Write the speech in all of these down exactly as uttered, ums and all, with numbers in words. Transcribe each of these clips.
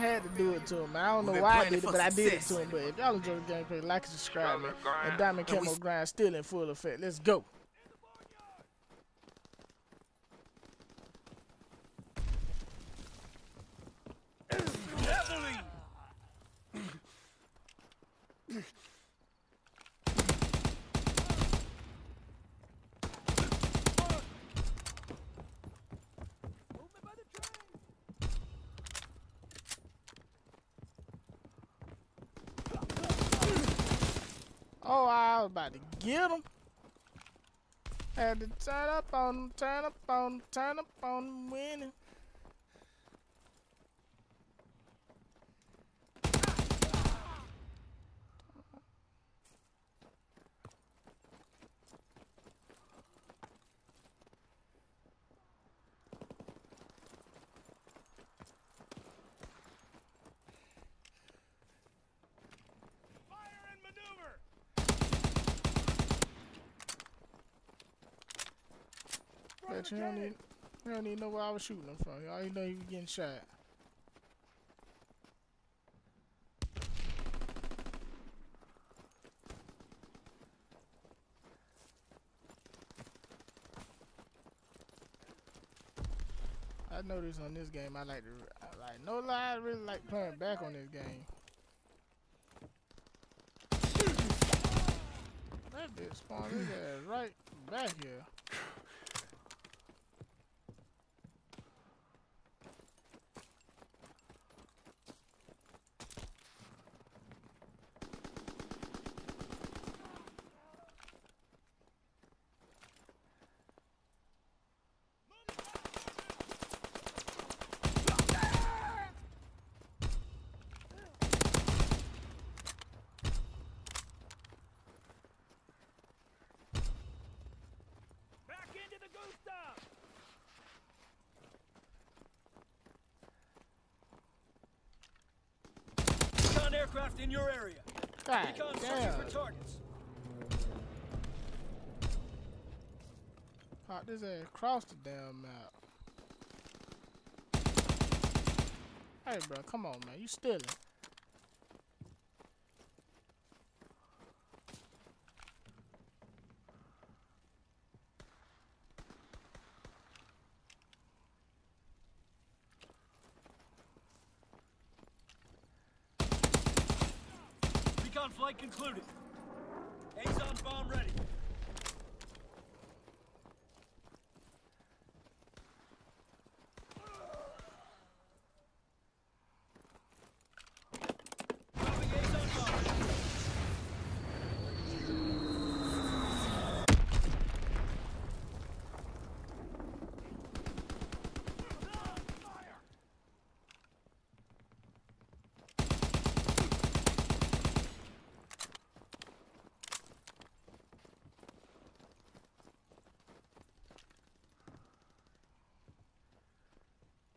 had to do it to him. I don't know why I did it, but I did it to him. But if y'all enjoy the gameplay, like and subscribe. And Diamond Camo Grind still in full effect. Let's go. Oh, I was about to get him. Had to turn up on him, turn up on him, turn up on him, winning. You don't, even, you don't even know where I was shooting him from. All you know you was getting shot. I noticed on this game, I like to, I like no lie, I really like playing back on this game. That bitch spawned his ass right back here. Aircraft in your area. God, Recon searching for targets. Pop this ass across the damn map. Hey, bro, come on, man. You stealing. Flight concluded. Azon bomb ready.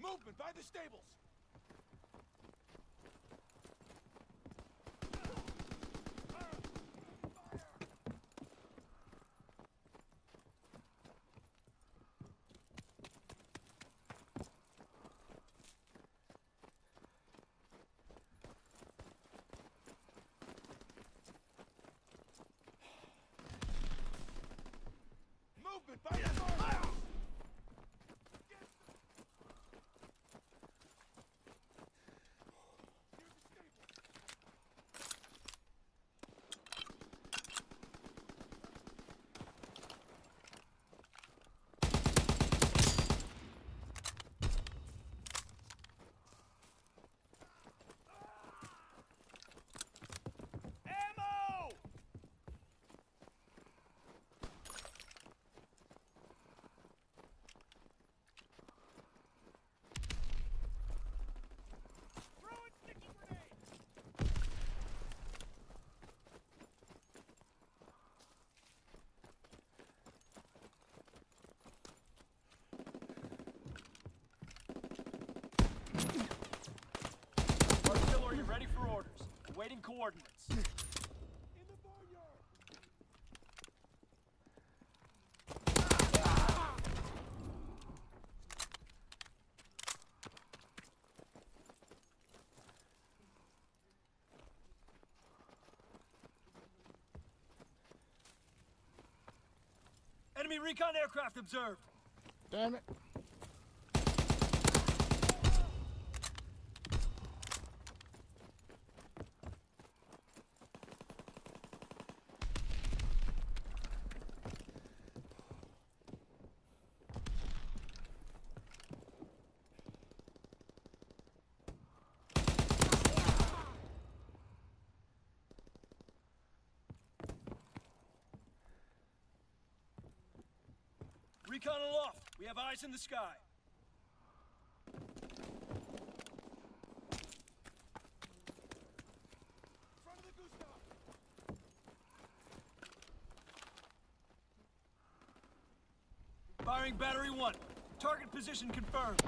Movement by the stables. Movement by the fire. Ready for orders. Awaiting coordinates. In the barnyard. Ah! Enemy recon aircraft observed. Damn it. Recon aloft. We have eyes in the sky. Front of the Gustav. Firing battery one. Target position confirmed.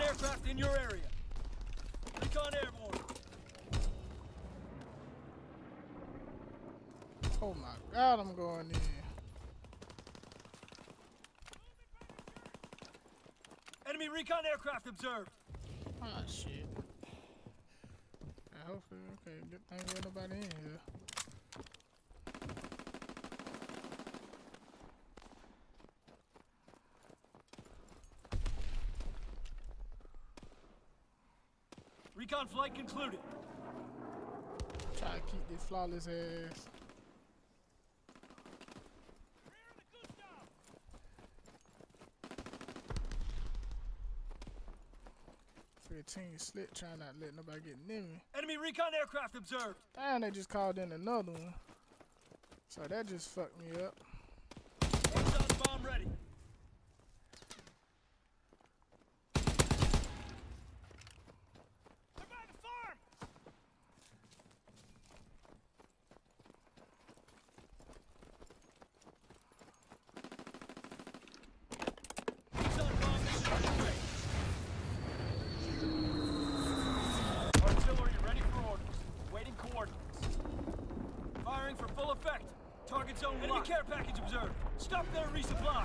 Aircraft in your area. Recon airborne. Oh my God, I'm going in. Enemy recon aircraft observed. Ah, shit. I hope okay. Good thing there's nobody in here. Recon flight concluded. Try to keep this flawless ass. fifteen slit, trying not to let nobody get near me. Enemy recon aircraft observed. Damn, they just called in another one. So that just fucked me up. Exxon bomb ready. Enemy care package observed. Stop their resupply.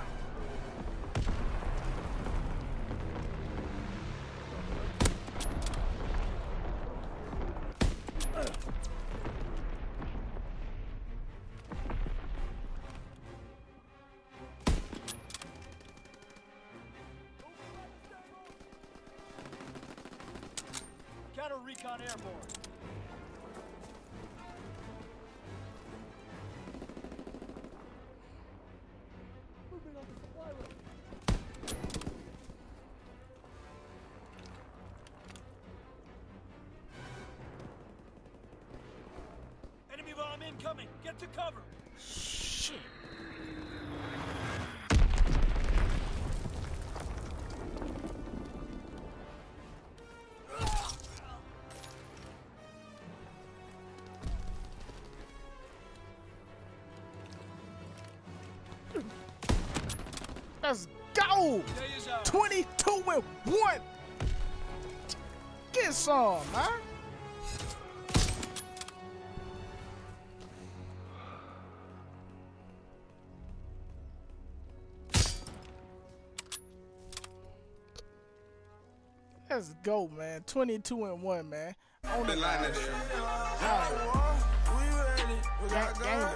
Counter recon airborne. Incoming, get to cover. Shit. Let's go. twenty-two and one. Get some, man. Let's go, man. twenty-two and one, man. On the line. That, that, that, that, that, that, that, that, that, that, that,